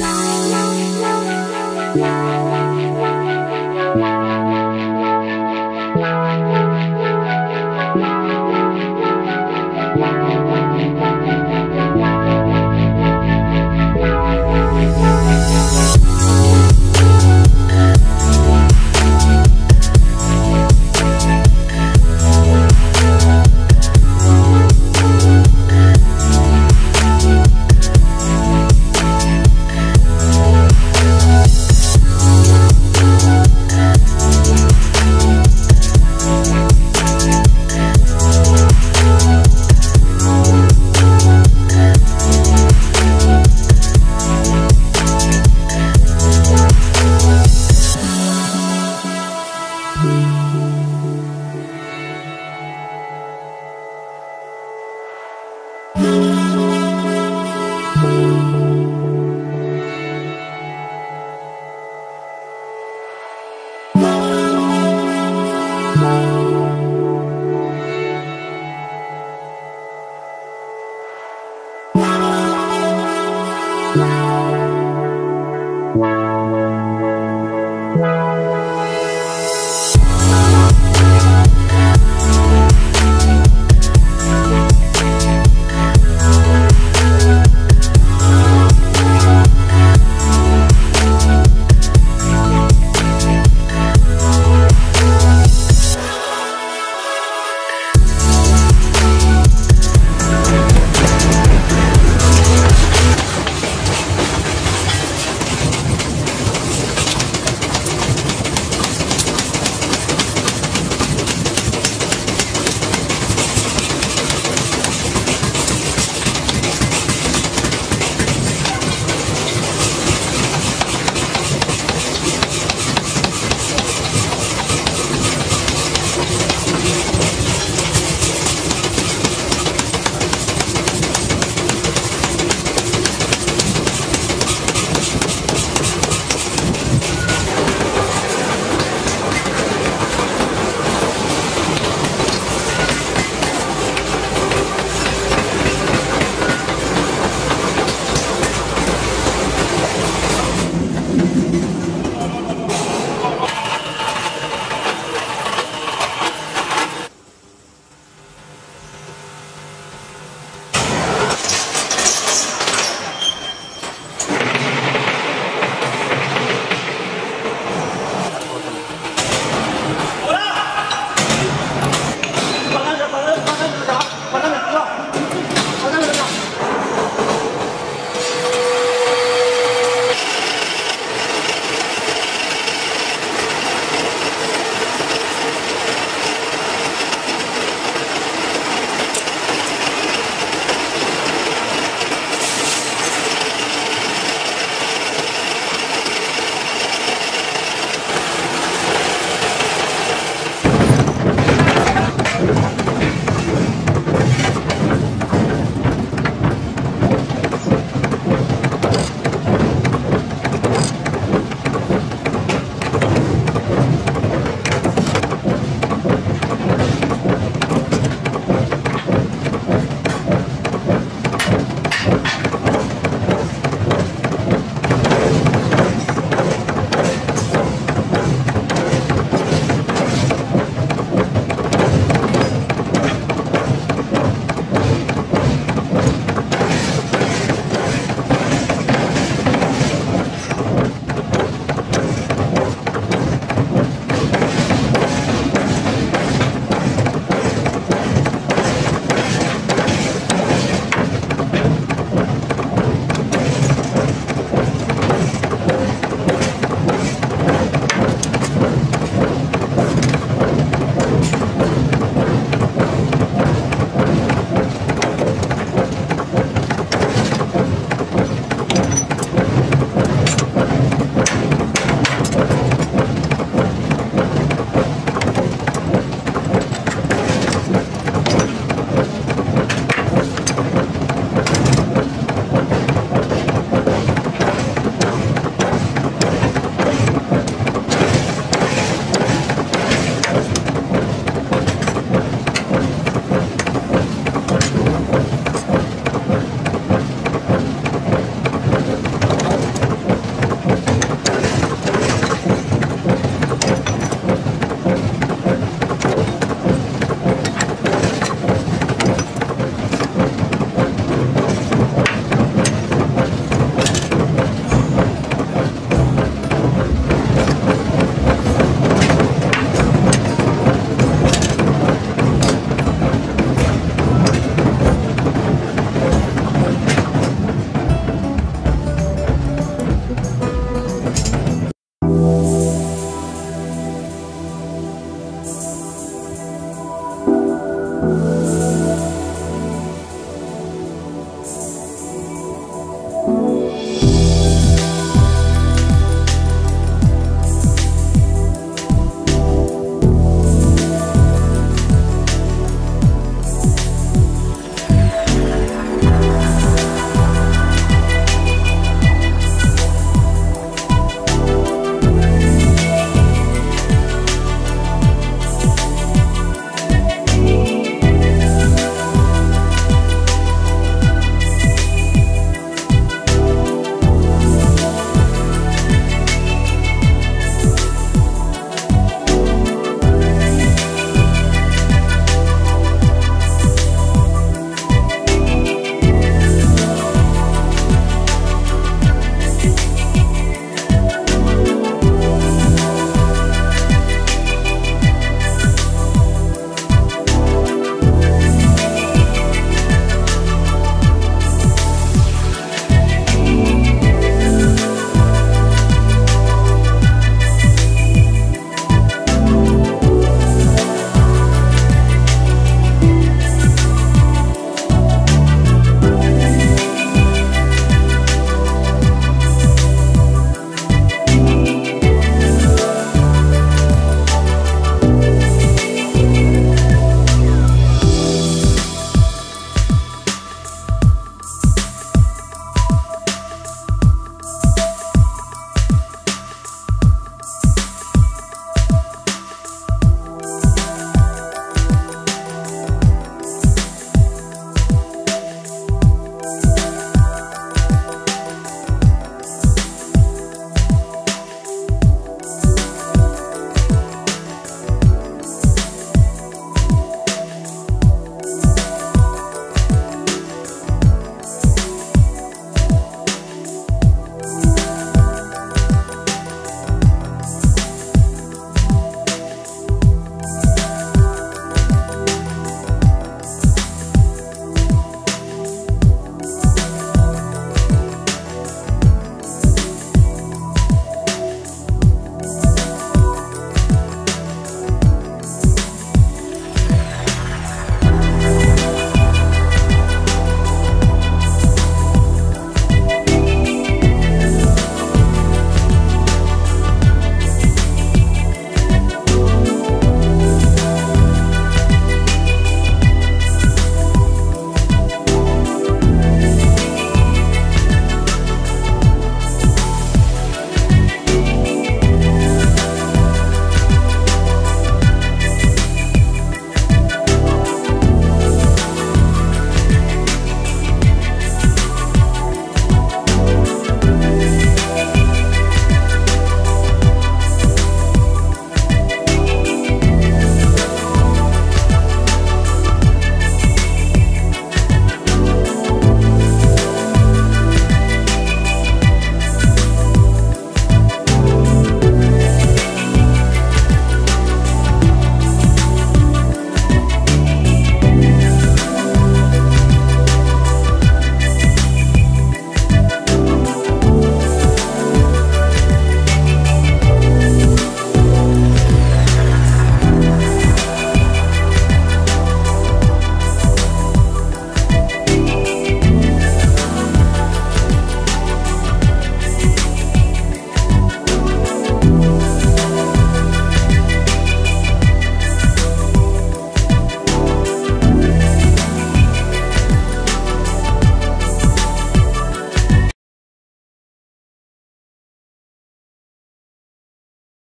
Wow.